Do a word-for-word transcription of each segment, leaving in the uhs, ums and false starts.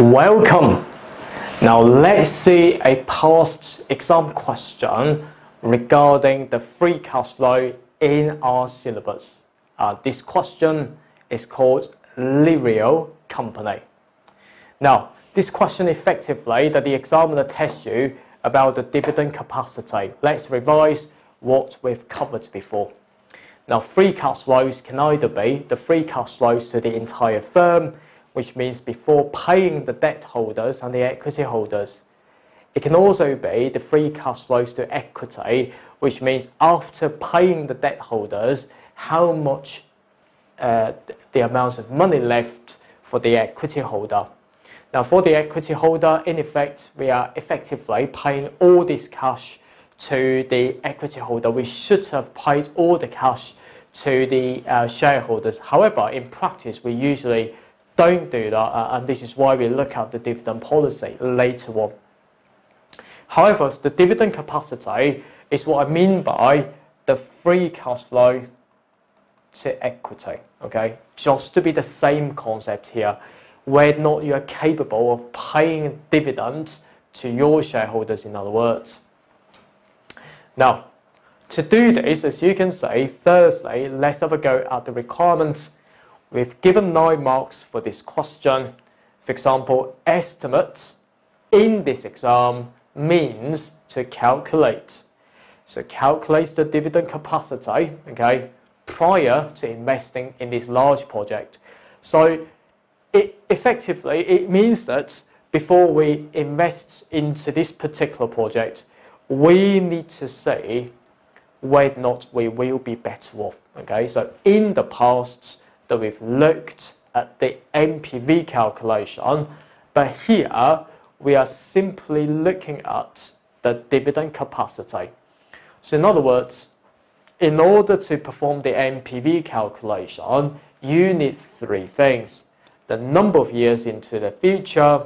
Welcome. Now let's see a past exam question regarding the free cash flow in our syllabus. Uh, this question is called Lirio Company. Now this question effectively that the examiner tests you about the dividend capacity. Let's revise what we've covered before. Now free cash flows can either be the free cash flows to the entire firm, which means before paying the debt holders and the equity holders. It can also be the free cash flows to equity, which means after paying the debt holders, how much uh, the amount of money left for the equity holder. Now for the equity holder, in effect, we are effectively paying all this cash to the equity holder. We should have paid all the cash to the uh, shareholders. However, in practice, we usually don't do that, uh, and this is why we look at the dividend policy later on. However, the dividend capacity is what I mean by the free cash flow to equity, okay? Just to be the same concept here, whether or not you are capable of paying dividends to your shareholders, in other words. Now, to do this, as you can see, firstly, let's have a go at the requirements. We've given nine marks for this question. For example, estimate in this exam means to calculate. So calculate the dividend capacity, okay, prior to investing in this large project. So it effectively, it means that before we invest into this particular project, we need to see whether or not we will be better off. Okay, so in the past that we've looked at the N P V calculation, but here we are simply looking at the dividend capacity. So in other words, in order to perform the N P V calculation, you need three things: the number of years into the future,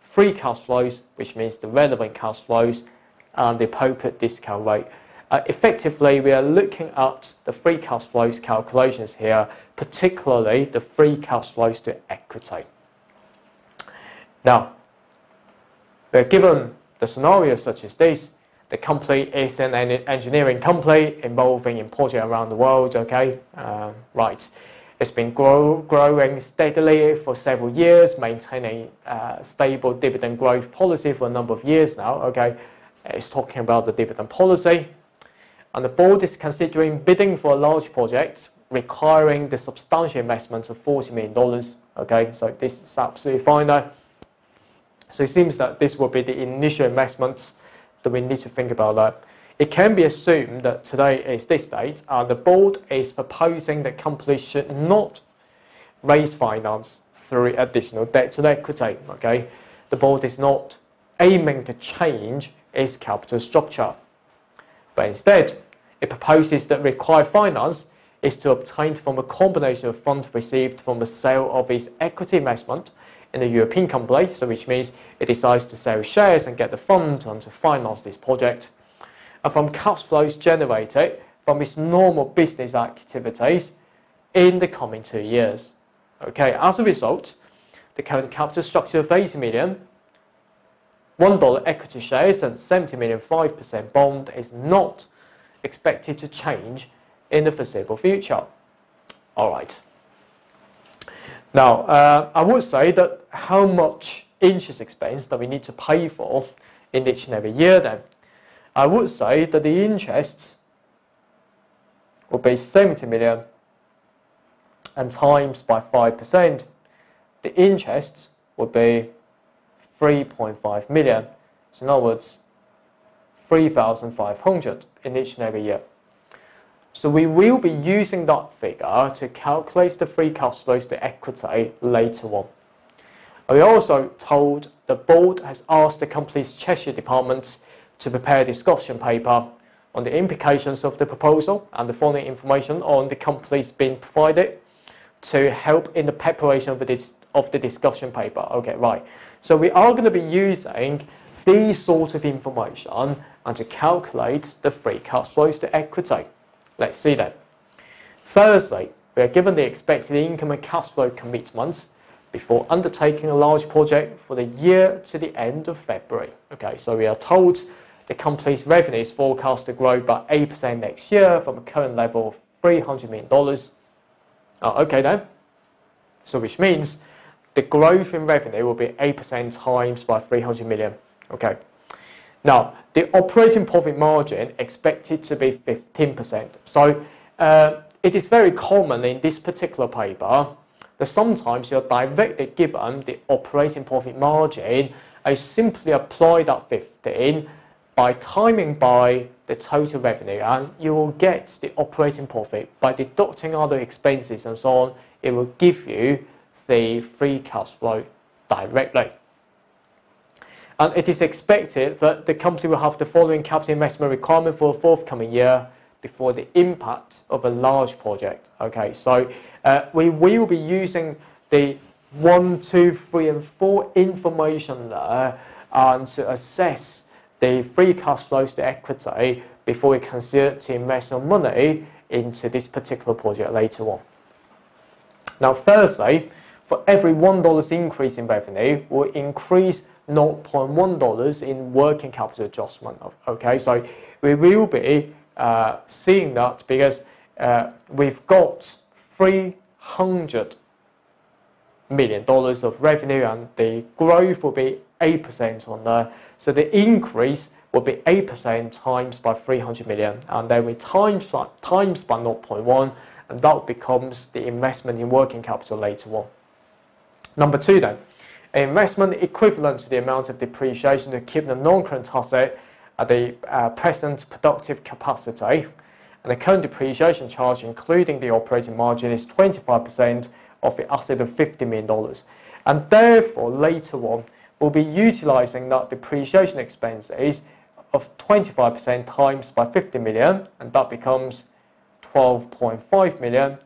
free cash flows, which means the relevant cash flows, and the appropriate discount rate. Uh, effectively, we are looking at the free cash flows calculations here, particularly the free cash flows to equity. Now, we're given the scenario such as this. The company is an engineering company involving in projects around the world, okay? Uh, right. It's been grow, growing steadily for several years, maintaining a uh, stable dividend growth policy for a number of years now, okay? It's talking about the dividend policy. And the board is considering bidding for a large project requiring the substantial investment of forty million dollars. Okay, so this is absolutely fine now. So it seems that this will be the initial investments that we need to think about that. It can be assumed that today is this date, and the board is proposing that companies should not raise finance through additional debt to equity. Okay, the board is not aiming to change its capital structure, but instead it proposes that required finance is to obtain from a combination of funds received from the sale of its equity investment in a European company, so which means it decides to sell shares and get the funds and to finance this project, and from cash flows generated from its normal business activities in the coming two years. Okay, as a result, the current capital structure of eighty million dollars, one dollar equity shares and seventy million five percent bond is not expected to change in the foreseeable future. All right. Now, uh, I would say that how much interest expense that we need to pay for in each and every year then? I would say that the interest will be seventy million and times by five percent. The interest would be three point five million, so in other words, three thousand five hundred in each and every year. So we will be using that figure to calculate the free cash flows to equity later on. We also told the board has asked the company's Cheshire department to prepare a discussion paper on the implications of the proposal, and the following information on the company's been provided to help in the preparation of this of the discussion paper. Okay, right. So we are going to be using these sort of information and to calculate the free cash flows to equity. Let's see that. Firstly, we are given the expected income and cash flow commitments before undertaking a large project for the year to the end of February. Okay, so we are told the company's revenue is forecast to grow by eight percent next year from a current level of three hundred million dollars. Oh, okay then. So which means the growth in revenue will be eight percent times by three hundred million. Okay. Now, the operating profit margin expected to be fifteen percent. So uh, it is very common in this particular paper that sometimes you're directly given the operating profit margin and simply apply that fifteen by timing by the total revenue, and you will get the operating profit. By deducting other expenses and so on, it will give you the free cash flow directly. And it is expected that the company will have the following capital investment requirement for the forthcoming year before the impact of a large project. Okay, so uh, we will be using the one, two, three, and four information there and to assess the free cash flows to equity before we consider to invest our money into this particular project later on. Now, firstly, for every one dollar increase in revenue, we'll increase zero point one dollars in working capital adjustment. Okay, so we will be uh, seeing that because uh, we've got three hundred million dollars of revenue and the growth will be eight percent on there. So the increase will be eight percent times by three hundred million, and then we times by, times by zero point one, and that becomes the investment in working capital later on. Number two then, an investment equivalent to the amount of depreciation to keep the non-current asset at the uh, present productive capacity, and the current depreciation charge including the operating margin is twenty-five percent of the asset of fifty million dollars, and therefore later on we'll be utilising that depreciation expenses of twenty-five percent times by fifty million, and that becomes twelve point five million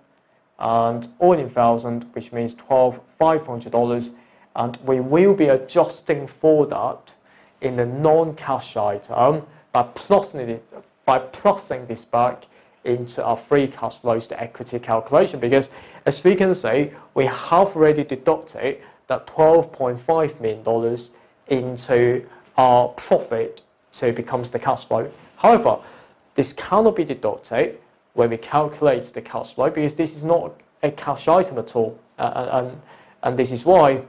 and all in thousand, which means twelve thousand five hundred dollars, and we will be adjusting for that in the non-cash item by plussing, it, by plussing this back into our free cash flows to equity calculation, because as we can see, we have already deducted that twelve point five million dollars into our profit, so it becomes the cash flow. However, this cannot be deducted when we calculate the cash flow because this is not a cash item at all, uh, and, and this is why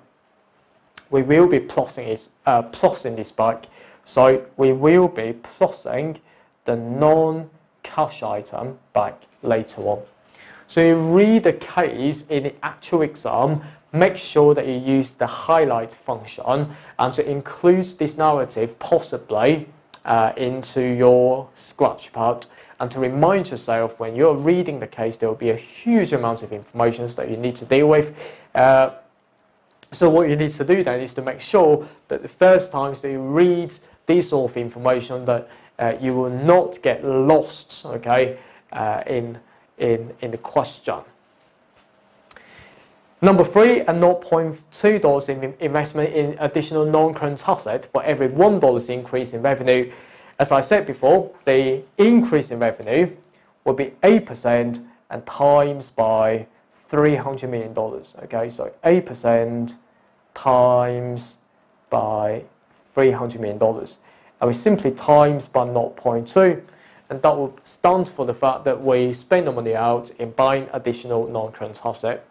we will be plussing, it, uh, plussing this back. So we will be plussing the non-cash item back later on. So you read the case in the actual exam, make sure that you use the highlight function and to include this narrative possibly uh, into your scratch pad, and to remind yourself when you're reading the case there will be a huge amount of information that you need to deal with. Uh, so what you need to do then is to make sure that the first times that you read this sort of information that uh, you will not get lost, okay, uh, in, in, in the question. Number three, a zero point two dollars in investment in additional non-current asset for every one dollar increase in revenue. As I said before, the increase in revenue will be eight percent and times by three hundred million dollars. Okay, so eight percent times by three hundred million dollars. And we simply times by zero point two, and that will stand for the fact that we spend the money out in buying additional non-current asset.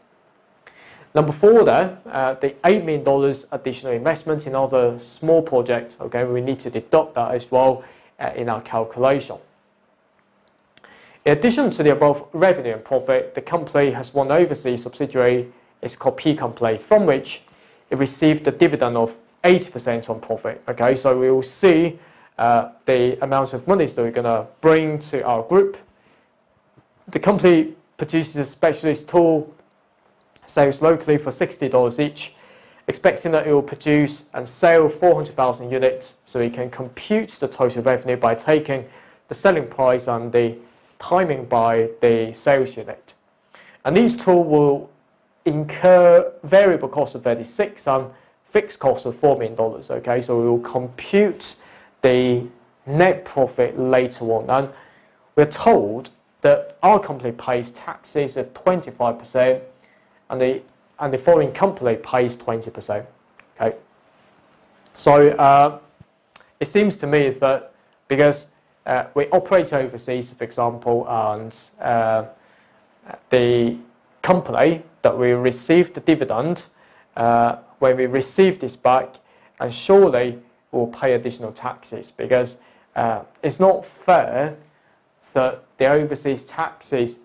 Number four there, uh, the eight million dollars additional investment in other small projects. Okay, we need to deduct that as well uh, in our calculation. In addition to the above revenue and profit, the company has one overseas subsidiary, it's called PComplay, from which it received a dividend of eighty percent on profit. Okay, so we will see uh, the amount of money that we're going to bring to our group. The company produces a specialist tool, sales locally for sixty dollars each, expecting that it will produce and sell four hundred thousand units, so we can compute the total revenue by taking the selling price and the timing by the sales unit. And these tools will incur variable cost of thirty-six and fixed cost of four million dollars. Okay, so we will compute the net profit later on, and we're told that our company pays taxes at twenty-five percent, and the and the foreign company pays twenty percent. Okay, so uh, it seems to me that because uh, we operate overseas, for example, and uh, the company that we receive the dividend, uh, when we receive this back, and surely we'll pay additional taxes, because uh, it's not fair that the overseas tax is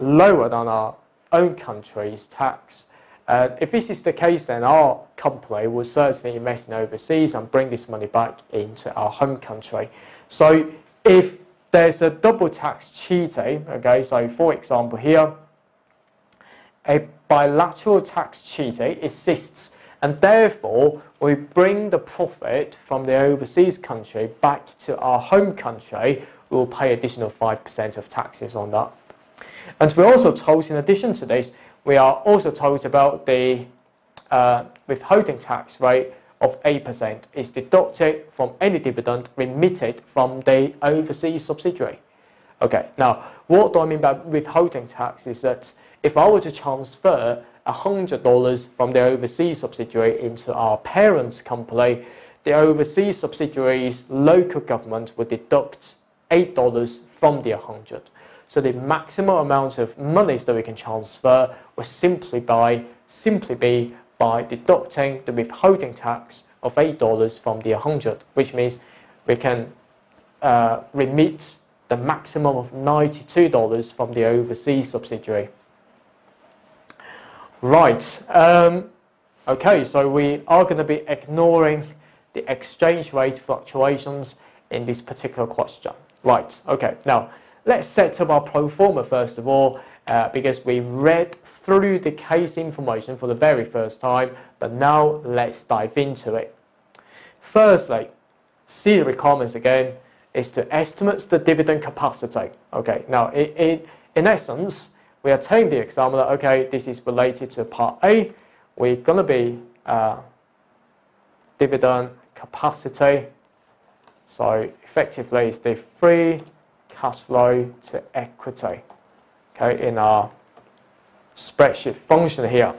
lower than our own country's tax. Uh, if this is the case, then our company will certainly invest in overseas and bring this money back into our home country. So if there's a double tax treaty, okay, so for example here, a bilateral tax treaty exists, and therefore we bring the profit from the overseas country back to our home country, we will pay additional five percent of taxes on that. And we're also told, in addition to this, we are also told about the uh, withholding tax rate of eight percent is deducted from any dividend remitted from the overseas subsidiary. Okay, now what do I mean by withholding tax is that if I were to transfer one hundred dollars from the overseas subsidiary into our parent company, the overseas subsidiary's local government would deduct eight dollars from the one hundred dollars. So the maximum amount of monies that we can transfer will simply by simply be by deducting the withholding tax of eight dollars from the one hundred dollars, which means we can uh, remit the maximum of ninety-two dollars from the overseas subsidiary. Right, um, okay, so we are going to be ignoring the exchange rate fluctuations in this particular question. Right, okay, now let's set up our pro forma first of all, uh, because we read through the case information for the very first time, but now let's dive into it. Firstly, see the requirements again, is to estimate the dividend capacity. Okay, now it, it, in essence, we are telling the examiner, okay, this is related to part A, we're going to be uh, dividend capacity, so effectively it's the free cash flow to equity, okay, in our spreadsheet function here.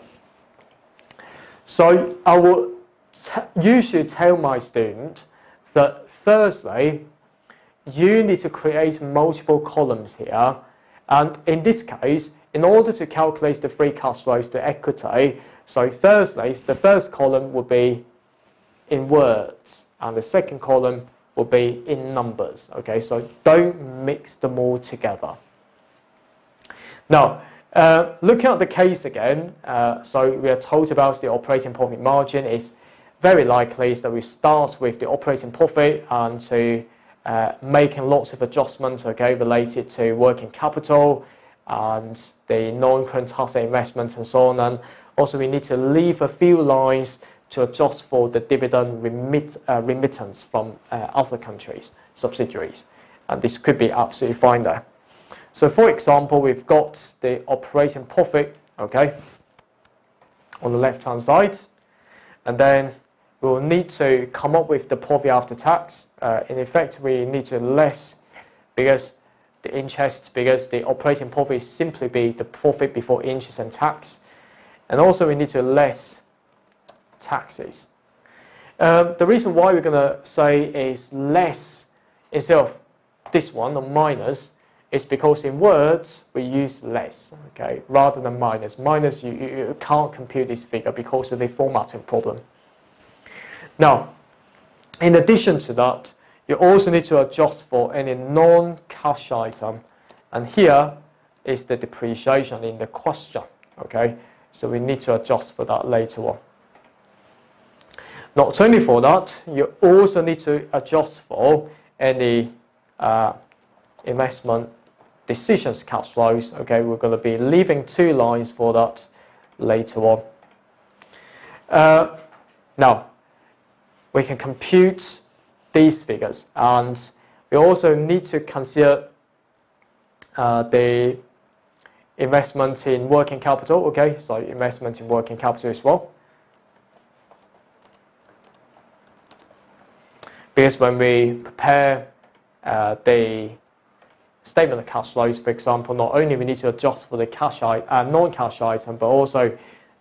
So I will t usually tell my student that firstly, you need to create multiple columns here, and in this case, in order to calculate the free cash flows to equity, so firstly, the first column will be in words, and the second column will be in numbers, okay, so don't mix them all together. Now, uh, looking at the case again, uh, so we are told about the operating profit margin is very likely that we start with the operating profit and to uh, making lots of adjustments, okay, related to working capital and the non-current asset investments and so on, and also we need to leave a few lines to adjust for the dividend remit, uh, remittance from uh, other countries, subsidiaries. And this could be absolutely fine there. So for example, we've got the operating profit, okay, on the left-hand side. And then we'll need to come up with the profit after tax. Uh, in effect, we need to less because the interest, because the operating profit is simply be the profit before interest and tax. And also we need to less taxes. Um, the reason why we're going to say is less instead of this one, the minus, is because in words we use less, okay, rather than minus. Minus, you, you can't compute this figure because of the formatting problem. Now, in addition to that, you also need to adjust for any non-cash item, and here is the depreciation in the question, okay, so we need to adjust for that later on. Not only for that, you also need to adjust for any uh, investment decisions cash flows. Okay, we're going to be leaving two lines for that later on. Uh, now, we can compute these figures, and we also need to consider uh, the investment in working capital. Okay, so investment in working capital as well. Because when we prepare uh, the statement of cash flows, for example, not only we need to adjust for the cash uh, non-cash item, but also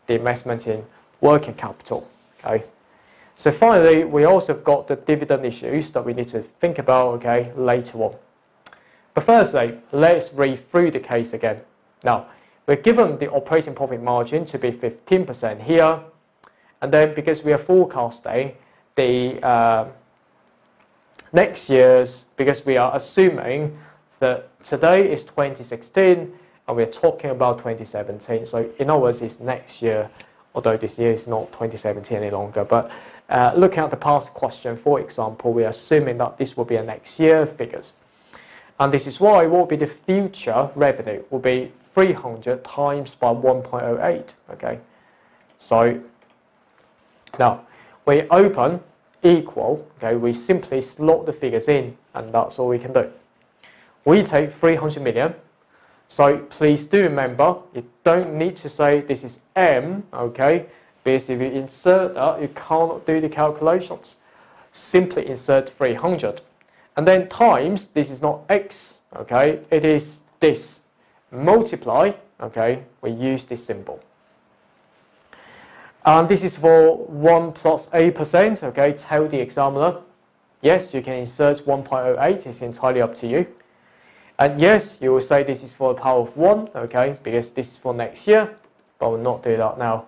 the investment in working capital. Okay. So finally, we also have got the dividend issues that we need to think about, okay, later on. But firstly, let's read through the case again. Now, we're given the operating profit margin to be fifteen percent here, and then because we are forecasting the uh, next year's, because we are assuming that today is twenty sixteen and we're talking about twenty seventeen, so in other words, it's next year, although this year is not twenty seventeen any longer. But uh, looking at the past question, for example, we're assuming that this will be a next year figures. And this is why what will be the future revenue will be three hundred times by one point oh eight, okay? So now we open equal, okay, we simply slot the figures in, and that's all we can do. We take three hundred million, so please do remember, you don't need to say this is M, okay, because if you insert that, you cannot do the calculations. Simply insert three hundred. And then times, this is not X, okay, it is this. Multiply, okay, we use this symbol. And this is for one plus eight percent, okay, tell the examiner. Yes, you can insert one point oh eight, it's entirely up to you. And yes, you will say this is for the power of one, okay, because this is for next year, but we'll not do that now.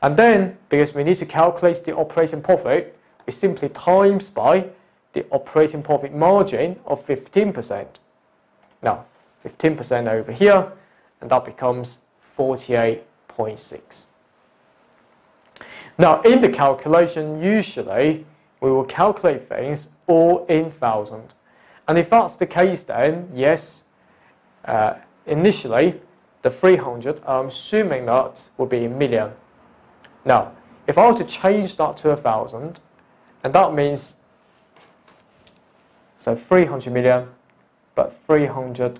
And then, because we need to calculate the operating profit, we simply times by the operating profit margin of fifteen percent. Now, fifteen percent over here, and that becomes forty-eight point six. Now, in the calculation, usually we will calculate things all in thousand. And if that's the case, then yes, uh, initially the three hundred, I'm assuming that will be in million. Now, if I were to change that to a thousand, and that means, so three hundred million, but three hundred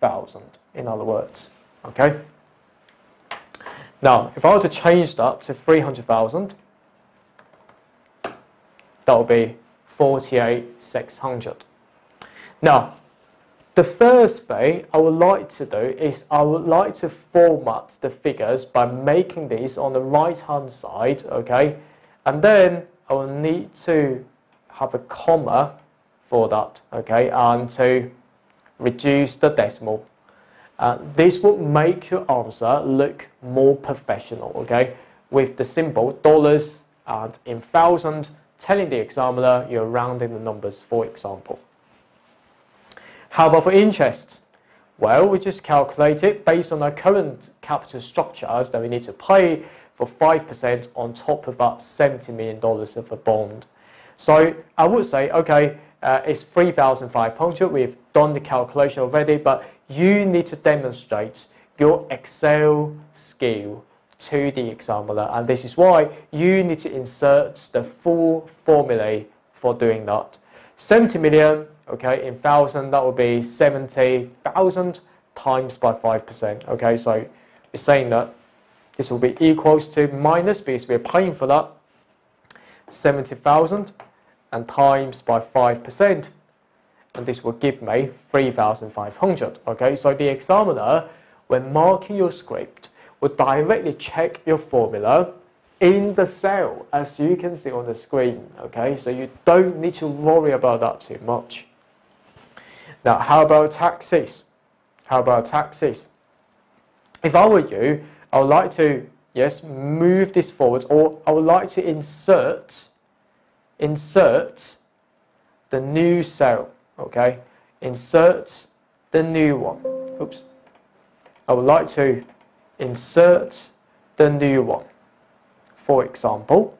thousand, in other words, okay? Now, if I were to change that to three hundred thousand, that would be forty-eight thousand six hundred. Now, the first thing I would like to do is I would like to format the figures by making these on the right-hand side, okay? And then I will need to have a comma for that, okay? And to reduce the decimal. Uh, this will make your answer look more professional, okay? With the symbol dollars and in thousand, telling the examiner you're rounding the numbers, for example. How about for interest? Well, we just calculate it based on our current capital structures that we need to pay for five percent on top of that seventy million dollars of a bond. So I would say, okay, uh, it's three thousand five hundred dollars. We've done the calculation already, but you need to demonstrate your Excel skill to the examiner. And this is why you need to insert the full formulae for doing that. seventy million, okay, in thousand, that would be seventy thousand times by five percent. Okay, so we're saying that this will be equals to minus, because we're paying for that, seventy thousand, and times by five percent. And this will give me three thousand five hundred. Okay, so the examiner, when marking your script, will directly check your formula in the cell, as you can see on the screen. Okay, so you don't need to worry about that too much. Now, how about taxes? How about taxes? If I were you, I would like to, yes, move this forward, or I would like to insert, insert the new cell, okay? Insert the new one. Oops. I would like to insert the new one. For example,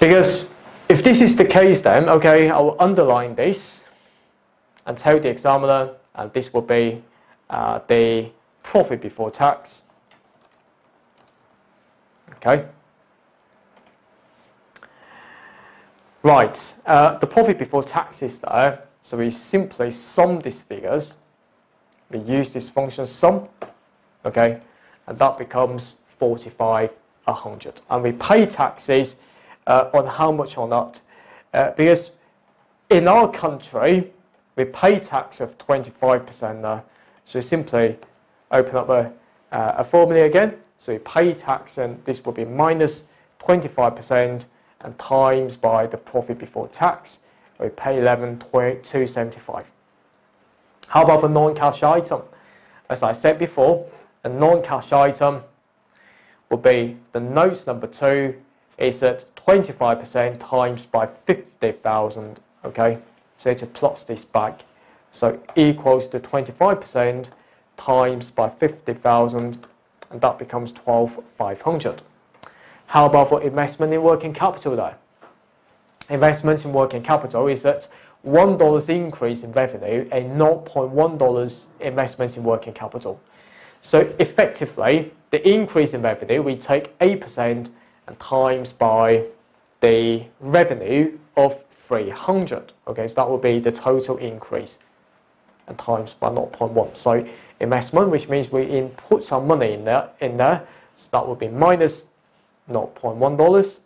because if this is the case, then okay, I will underline this and tell the examiner, and this will be uh, the profit before tax. Okay. Right, uh, the profit before tax is there, so we simply sum these figures. We use this function sum, okay, and that becomes forty-five thousand one hundred. And we pay taxes uh, on how much or not. Uh, because in our country, we pay tax of twenty-five percent now. So simply open up a, uh, a formula again. So we pay tax, and this will be minus twenty-five percent and times by the profit before tax. We pay eleven thousand two hundred seventy-five dollars. How about for non-cash item? As I said before, a non-cash item will be the notes number two is at twenty-five percent times by fifty thousand. Okay, so it just plots this back. So equals to twenty-five percent times by fifty thousand, and that becomes twelve thousand five hundred. How about for investment in working capital though? Investment in working capital is at one dollar increase in revenue and zero point one dollars investments in working capital. So effectively, the increase in revenue, we take eight percent and times by the revenue of three hundred. Okay, so that will be the total increase and times by zero point one. So investment, which means we input some money in there, in there. So that will be minus zero point one dollars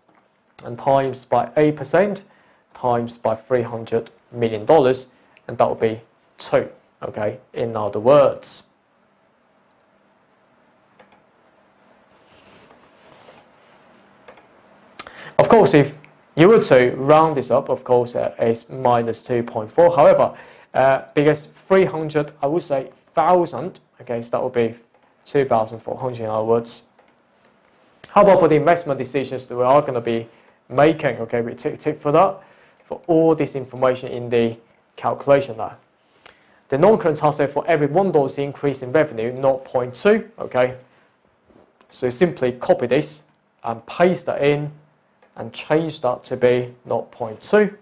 and times by eight percent times by three hundred million dollars, and that will be two. Okay, in other words. Of course, if you were to round this up, of course, uh, it's minus two point four. However, uh, because three hundred, I would say one thousand, okay, so that would be two thousand four hundred in other words. How about for the investment decisions that we are going to be making? Okay, we tick tick for that, for all this information in the calculation there. The non-current asset for every one dollar increase in revenue, zero point two, okay. So simply copy this and paste that in, and change that to be zero point two.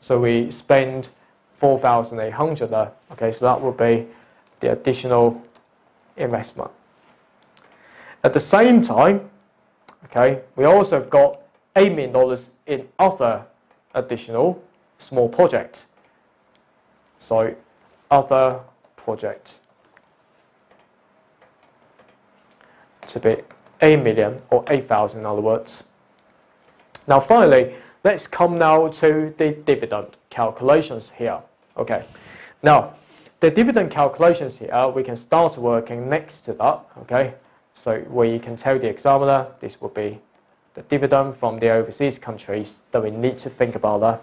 So we spend four thousand eight hundred there. Okay, so that would be the additional investment. At the same time, okay, we also have got eight million dollars in other additional small projects. So other project to be eight million or eight thousand in other words. Now finally, let's come now to the dividend calculations here. Okay, now the dividend calculations here, we can start working next to that. Okay, so we can tell the examiner this will be the dividend from the overseas countries that we need to think about that.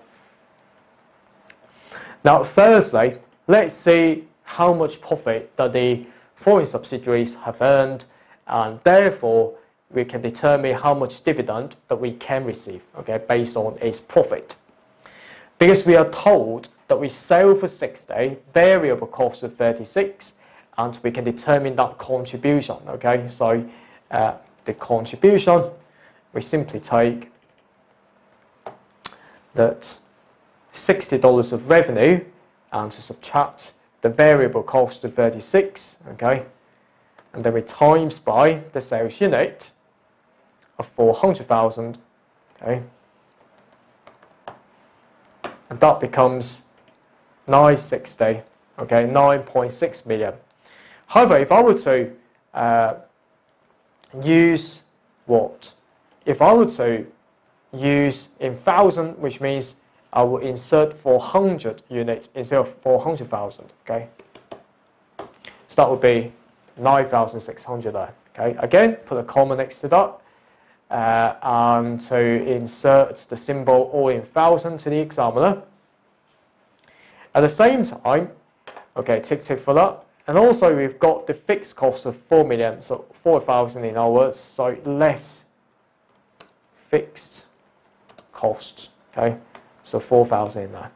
Now firstly, let's see how much profit that the foreign subsidiaries have earned, and therefore we can determine how much dividend that we can receive, okay, based on its profit. Because we are told that we sell for sixty, variable cost of thirty-six, and we can determine that contribution, okay. So uh, the contribution, we simply take that sixty dollars of revenue and to subtract the variable cost of thirty-six, okay, and then we times by the sales unit of four hundred thousand, okay, and that becomes nine sixty, okay, nine point six million. However, if I were to uh, use what? If I were to use in thousand, which means I will insert four hundred units instead of four hundred thousand, okay, so that would be nine thousand six hundred there, okay. Again, put a comma next to that, uh, and to insert the symbol all in thousand to the examiner. At the same time, okay, tick tick for that, and also we've got the fixed cost of four million, so four thousand in our words, so less fixed cost, okay, so four thousand in there.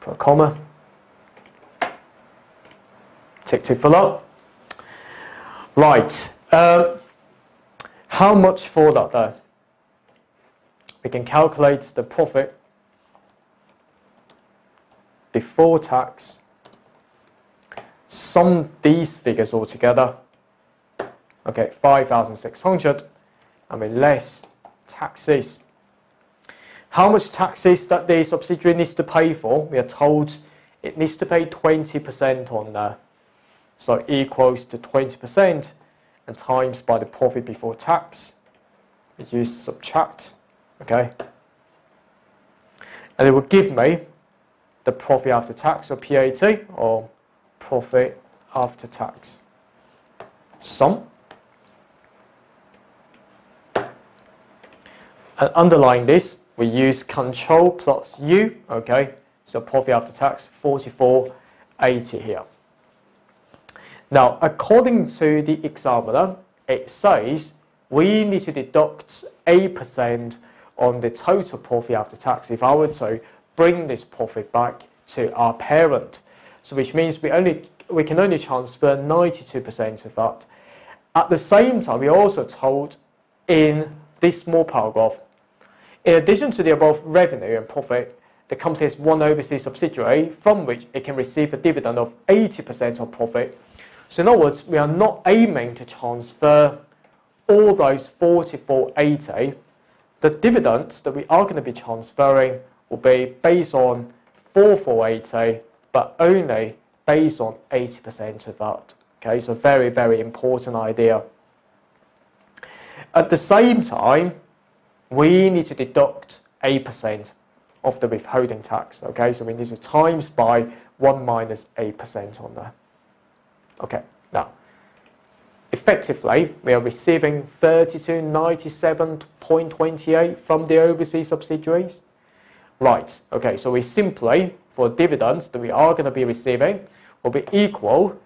Put a comma. Tick, tick for that. Right, um, how much for that though? We can calculate the profit before tax, sum these figures all together, okay, five thousand six hundred, and we less taxes. How much taxes that the subsidiary needs to pay for? We are told it needs to pay twenty percent on there. So equals to twenty percent and times by the profit before tax, use subtract, okay? And it will give me the profit after tax, or P A T, or profit after tax. Sum. And underlying this, we use control plus U, okay? So profit after tax, forty-four eighty here. Now, according to the examiner, it says we need to deduct eight percent on the total profit after tax if I were to bring this profit back to our parent. So which means we only we can only transfer ninety-two percent of that. At the same time, we also told in this small paragraph, in addition to the above revenue and profit, the company has one overseas subsidiary from which it can receive a dividend of eighty percent of profit. So in other words, we are not aiming to transfer all those forty-four eighty. The dividends that we are going to be transferring will be based on forty-four eighty, but only based on eighty percent of that. Okay, so very, very important idea. At the same time, we need to deduct eight percent of the withholding tax. Okay, so we need to times by one minus eight percent on there. Okay, now, effectively, we are receiving thirty-two ninety-seven point two eight from the overseas subsidiaries. Right, okay, so we simply, for dividends that we are going to be receiving, will be equal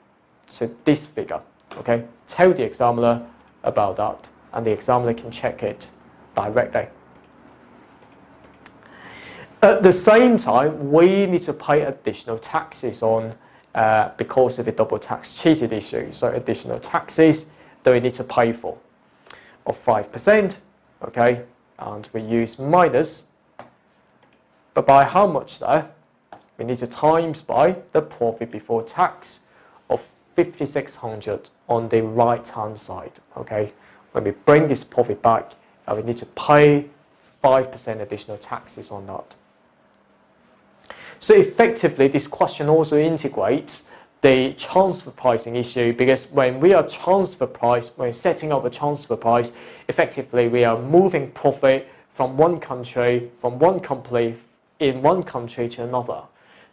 to this figure. Okay, tell the examiner about that, and the examiner can check it directly. At the same time, we need to pay additional taxes on uh, because of the double tax cheated issue. So additional taxes that we need to pay for of five percent, okay, and we use minus, but by how much there? We need to times by the profit before tax of fifty-six hundred on the right-hand side, okay. When we bring this profit back, uh, we need to pay five percent additional taxes on that. So effectively, this question also integrates the transfer pricing issue, because when we are transfer price, when setting up a transfer price, effectively we are moving profit from one country, from one company in one country to another.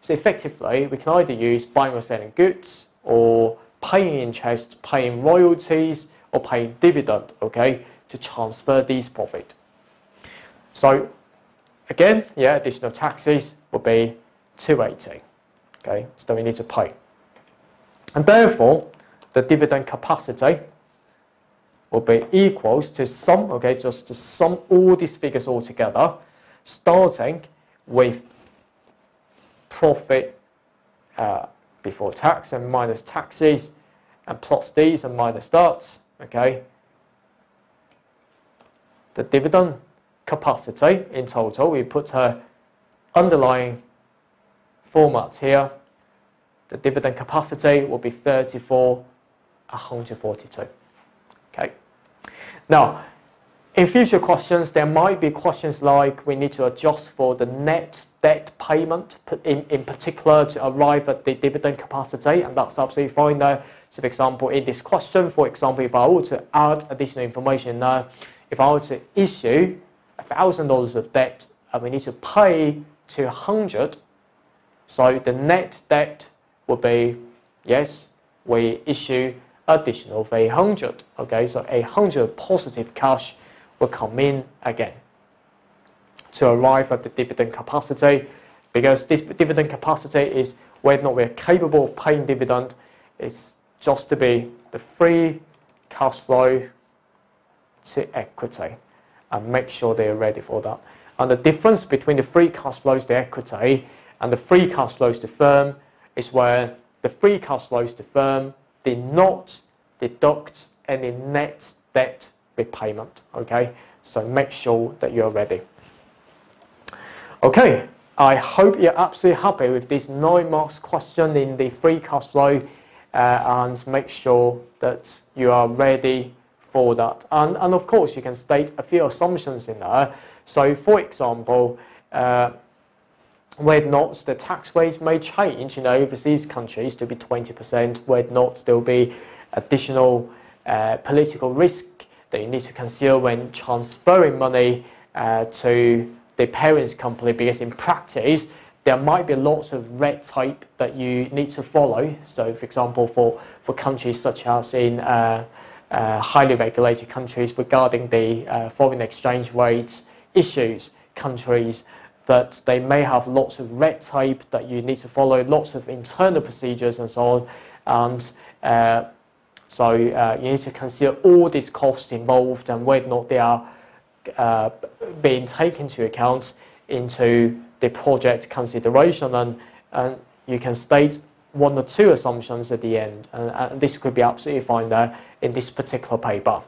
So effectively, we can either use buying or selling goods, or paying interest, paying royalties, or paying dividend, okay, to transfer these profit. So again, yeah, additional taxes will be two eighty, okay, so we need to pay. And therefore, the dividend capacity will be equals to sum, okay, just to sum all these figures all together, starting with profit uh, before tax and minus taxes, and plus these and minus that, okay. The dividend capacity in total, we put her underlying format here. The dividend capacity will be thirty-four one forty-two. Okay. Now, in future questions, there might be questions like we need to adjust for the net debt payment in, in particular to arrive at the dividend capacity, and that's absolutely fine there. So for example, in this question, for example, if I were to add additional information there, if I were to issue one thousand dollars of debt and we need to pay two hundred, so the net debt would be, yes, we issue additional of eight hundred, okay, so eight hundred positive cash will come in again to arrive at the dividend capacity, because this dividend capacity is whether or not we're capable of paying dividend. It's just to be the free cash flow to equity, and make sure they are ready for that. And the difference between the free cash flows to equity and the free cash flows to firm is where the free cash flows to firm did not deduct any net debt repayment, okay? So make sure that you're ready. Okay, I hope you're absolutely happy with this nine marks question in the free cash flow, uh, and make sure that you are ready for that. And, and of course, you can state a few assumptions in there. So for example, uh, whether or not the tax rates may change in overseas countries to be twenty percent, whether or not there will be additional uh, political risk that you need to consider when transferring money uh, to the parents company, because in practice there might be lots of red tape that you need to follow. So for example, for, for countries such as in uh, uh, highly regulated countries regarding the uh, foreign exchange rates issues, countries that they may have lots of red tape that you need to follow, lots of internal procedures and so on. And uh, so uh, you need to consider all these costs involved and whether or not they are uh, being taken into account into the project consideration, and, and you can state one or two assumptions at the end, and, and this could be absolutely fine there in this particular paper.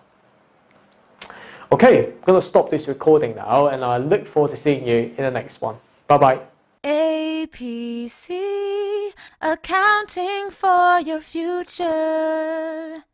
Okay, I'm going to stop this recording now, and I look forward to seeing you in the next one. Bye-bye. A P C, accounting for your future.